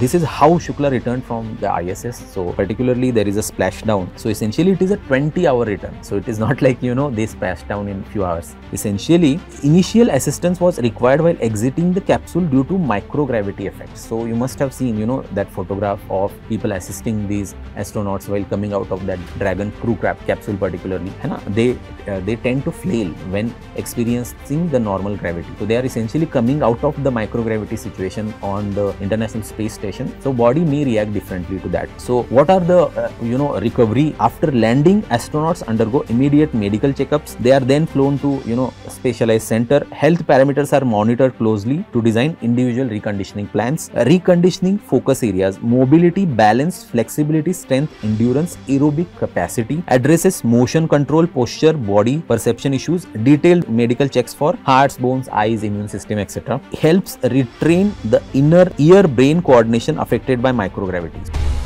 This is how Shukla returned from the ISS. So particularly there is a splashdown. So essentially it is a 20-hour return. So it is not like, you know, they splashed down in few hours. Essentially, initial assistance was required while exiting the capsule due to microgravity effects. So you must have seen, you know, that photograph of people assisting these astronauts while coming out of that Dragon crew capsule particularly. They tend to flail when experiencing the normal gravity. So they are essentially coming out of the microgravity situation on the International Space Station. So body may react differently to that. So what are the recovery? After landing, astronauts undergo immediate medical checkups. They are then flown to a specialized center. Health parameters are monitored closely to design individual reconditioning plans. Reconditioning focus areas: mobility, balance, flexibility, strength, endurance, aerobic capacity. Addresses motion control, posture, body perception issues. Detailed medical checks for hearts, bones, eyes, immune system, etc. Helps retrain the inner ear-brain coordination affected by microgravity.